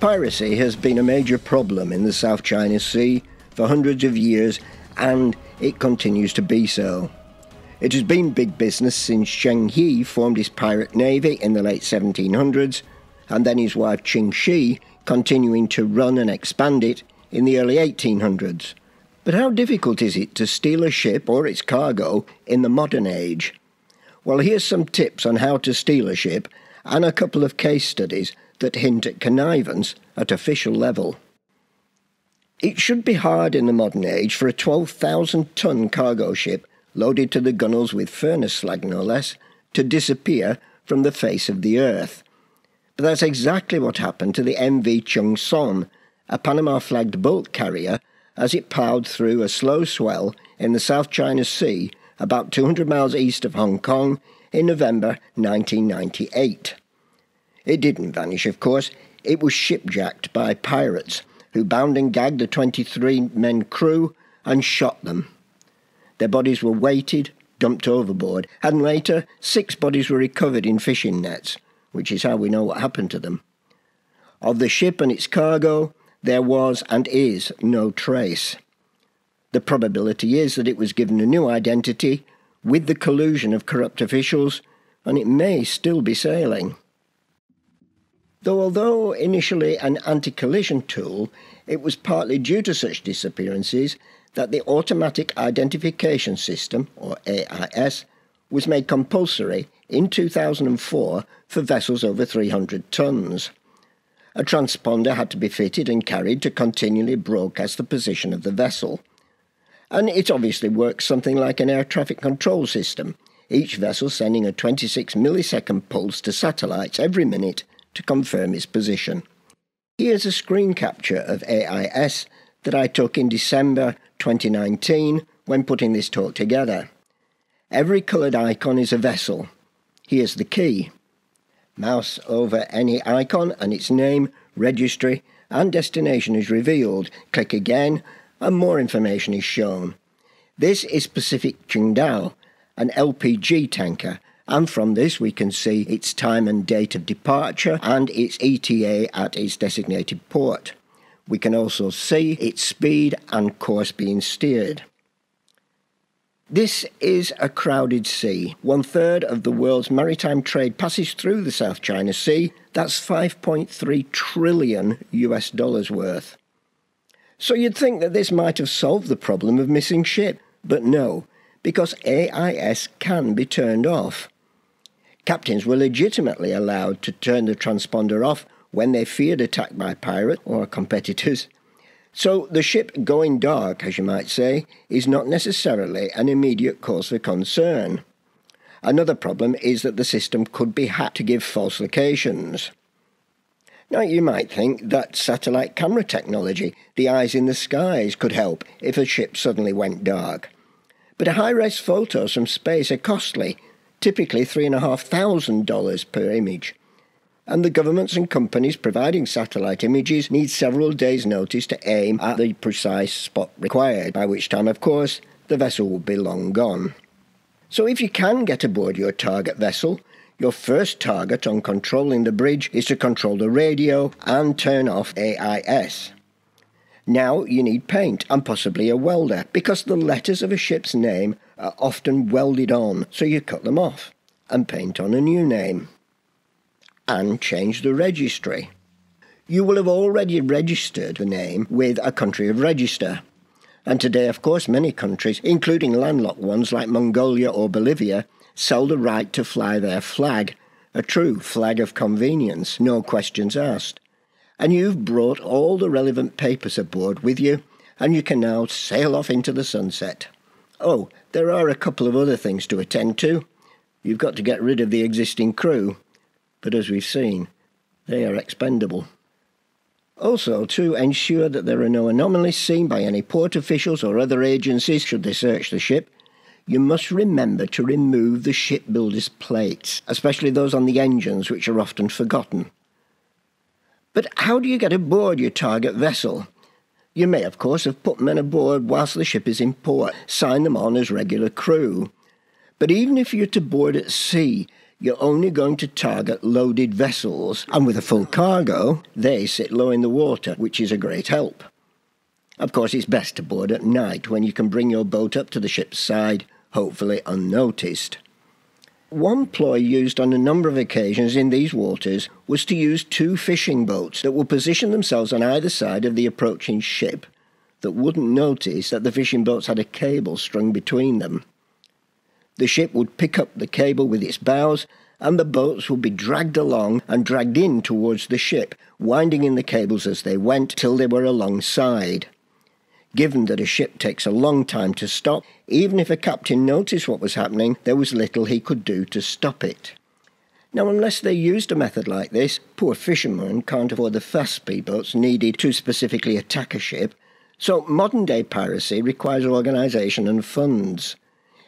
Piracy has been a major problem in the South China Sea for hundreds of years, and it continues to be so. It has been big business since Zheng He formed his pirate navy in the late 1700s, and then his wife Qing Shi continuing to run and expand it in the early 1800s. But how difficult is it to steal a ship or its cargo in the modern age? Well, here's some tips on how to steal a ship and a couple of case studies that hint at connivance at official level. It should be hard in the modern age for a 12,000-ton cargo ship loaded to the gunnels with furnace slag no less, to disappear from the face of the earth. But that's exactly what happened to the MV Chung Son, a Panama-flagged bulk carrier, as it ploughed through a slow swell in the South China Sea about 200 miles east of Hong Kong in November 1998. It didn't vanish, of course. It was shipjacked by pirates, who bound and gagged the 23-man crew and shot them. Their bodies were weighted, dumped overboard, and later 6 bodies were recovered in fishing nets, which is how we know what happened to them. Of the ship and its cargo, there was and is no trace. The probability is that it was given a new identity with the collusion of corrupt officials, and it may still be sailing. Although initially an anti-collision tool, it was partly due to such disappearances that the Automatic Identification System, or AIS, was made compulsory in 2004 for vessels over 300 tons. A transponder had to be fitted and carried to continually broadcast the position of the vessel. And it obviously works something like an air traffic control system, each vessel sending a 26-millisecond pulse to satellites every minute to confirm its position. Here's a screen capture of AIS that I took in December 2019 when putting this talk together. Every coloured icon is a vessel. Here's the key. Mouse over any icon and its name, registry and destination is revealed. Click again and more information is shown. This is Pacific Qingdao, an LPG tanker, and from this we can see its time and date of departure and its ETA at its designated port. We can also see its speed and course being steered. This is a crowded sea. 1/3 of the world's maritime trade passes through the South China Sea. That's $5.3 trillion US worth. So you'd think that this might have solved the problem of missing ship, but no, because AIS can be turned off. Captains were legitimately allowed to turn the transponder off when they feared attack by pirates or competitors. So the ship going dark, as you might say, is not necessarily an immediate cause for concern. Another problem is that the system could be hacked to give false locations. Now you might think that satellite camera technology, the eyes in the skies, could help if a ship suddenly went dark. But high-res photos from space are costly, typically $3,500 per image. And the governments and companies providing satellite images need several days' notice to aim at the precise spot required, by which time, of course, the vessel will be long gone. So if you can get aboard your target vessel, your first target on controlling the bridge is to control the radio and turn off AIS. Now you need paint and possibly a welder, because the letters of a ship's name are often welded on, so you cut them off and paint on a new name. And change the registry. You will have already registered the name with a country of register. And today, of course, many countries, including landlocked ones like Mongolia or Bolivia, sell the right to fly their flag, a true flag of convenience, no questions asked. And you've brought all the relevant papers aboard with you, and you can now sail off into the sunset. Oh, there are a couple of other things to attend to. You've got to get rid of the existing crew. But as we've seen, they are expendable. Also, to ensure that there are no anomalies seen by any port officials or other agencies should they search the ship, you must remember to remove the shipbuilder's plates, especially those on the engines, which are often forgotten. But how do you get aboard your target vessel? You may, of course, have put men aboard whilst the ship is in port, sign them on as regular crew. But even if you're to board at sea, you're only going to target loaded vessels, and with a full cargo, they sit low in the water, which is a great help. Of course, it's best to board at night when you can bring your boat up to the ship's side, hopefully unnoticed. One ploy used on a number of occasions in these waters was to use two fishing boats that would position themselves on either side of the approaching ship that wouldn't notice that the fishing boats had a cable strung between them. The ship would pick up the cable with its bows, and the boats would be dragged along and dragged in towards the ship, winding in the cables as they went till they were alongside. Given that a ship takes a long time to stop, even if a captain noticed what was happening, there was little he could do to stop it. Now, unless they used a method like this, poor fishermen can't afford the fast speedboats needed to specifically attack a ship, so modern-day piracy requires organisation and funds.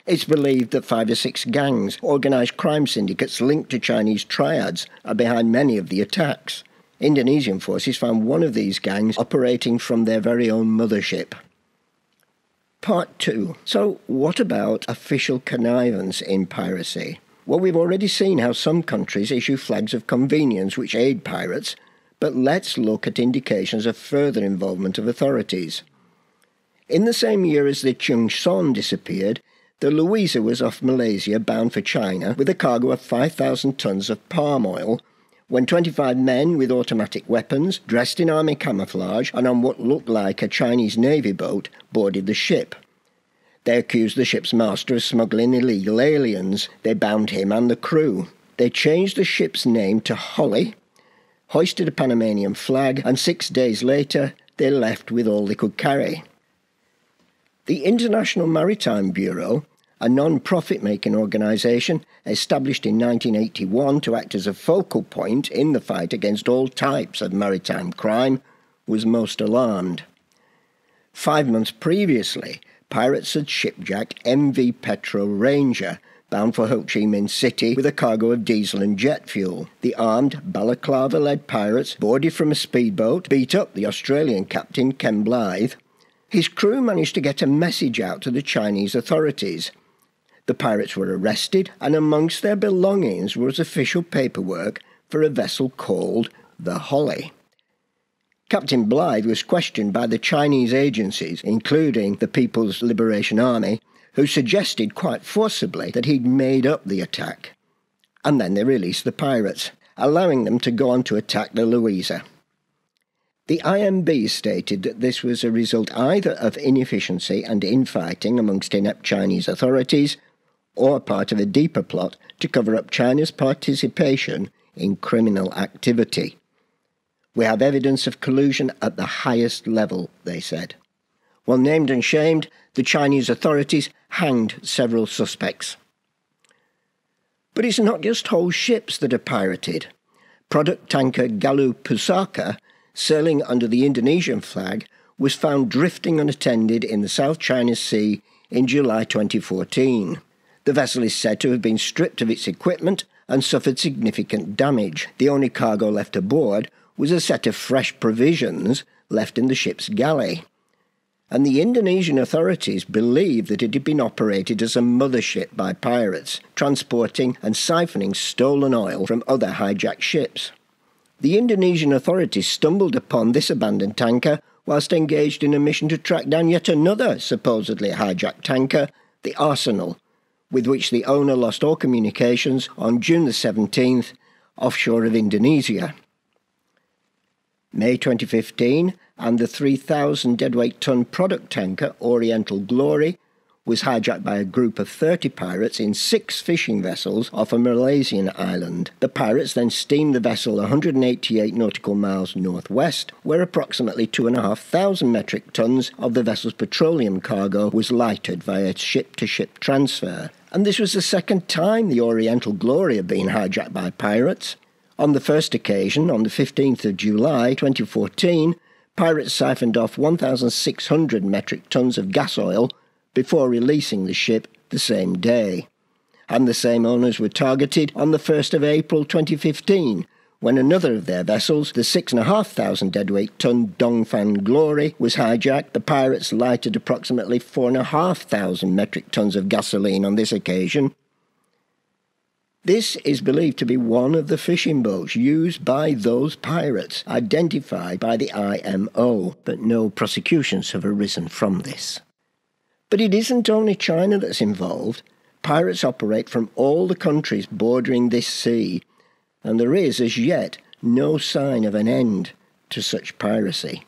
It's believed that 5 or 6 gangs, organised crime syndicates linked to Chinese triads, are behind many of the attacks. Indonesian forces found one of these gangs operating from their very own mothership. Part 2. So, what about official connivance in piracy? Well, we've already seen how some countries issue flags of convenience which aid pirates, but let's look at indications of further involvement of authorities. In the same year as the Chung Son disappeared, the Louisa was off Malaysia bound for China with a cargo of 5,000 tons of palm oil, when 25 men with automatic weapons, dressed in army camouflage and on what looked like a Chinese Navy boat, boarded the ship. They accused the ship's master of smuggling illegal aliens. They bound him and the crew. They changed the ship's name to Holly, hoisted a Panamanian flag, and 6 days later they left with all they could carry. The International Maritime Bureau, a non-profit-making organisation established in 1981 to act as a focal point in the fight against all types of maritime crime, was most alarmed. 5 months previously, pirates had shipjacked MV Petro Ranger, bound for Ho Chi Minh City with a cargo of diesel and jet fuel. The armed, balaclava-led pirates boarded from a speedboat, beat up the Australian captain Ken Blythe. His crew managed to get a message out to the Chinese authorities. The pirates were arrested, and amongst their belongings was official paperwork for a vessel called the Holly. Captain Blythe was questioned by the Chinese agencies, including the People's Liberation Army, who suggested quite forcibly that he'd made up the attack. And then they released the pirates, allowing them to go on to attack the Louisa. The IMB stated that this was a result either of inefficiency and infighting amongst inept Chinese authorities, or part of a deeper plot to cover up China's participation in criminal activity. We have evidence of collusion at the highest level, they said. Well, named and shamed, the Chinese authorities hanged several suspects. But it's not just whole ships that are pirated. Product tanker Galuh Pasaka, sailing under the Indonesian flag, was found drifting unattended in the South China Sea in July 2014. The vessel is said to have been stripped of its equipment and suffered significant damage. The only cargo left aboard was a set of fresh provisions left in the ship's galley. And the Indonesian authorities believe that it had been operated as a mothership by pirates, transporting and siphoning stolen oil from other hijacked ships. The Indonesian authorities stumbled upon this abandoned tanker whilst engaged in a mission to track down yet another supposedly hijacked tanker, the Arsenal, with which the owner lost all communications on June the 17th, offshore of Indonesia. May 2015, and the 3,000 deadweight-ton product tanker Oriental Glory was hijacked by a group of 30 pirates in 6 fishing vessels off a Malaysian island. The pirates then steamed the vessel 188 nautical miles northwest, where approximately 2,500 metric tons of the vessel's petroleum cargo was lighted via ship-to-ship transfer. And this was the second time the Oriental Glory had been hijacked by pirates. On the first occasion, on the 15th of July 2014, pirates siphoned off 1,600 metric tons of gas oil before releasing the ship the same day. And the same owners were targeted on the 1st of April 2015, when another of their vessels, the 6,500 deadweight-ton Dongfan Glory, was hijacked. The pirates lighted approximately 4,500 metric tons of gasoline on this occasion. This is believed to be one of the fishing boats used by those pirates, identified by the IMO, but no prosecutions have arisen from this. But it isn't only China that's involved. Pirates operate from all the countries bordering this sea, and there is, as yet, no sign of an end to such piracy.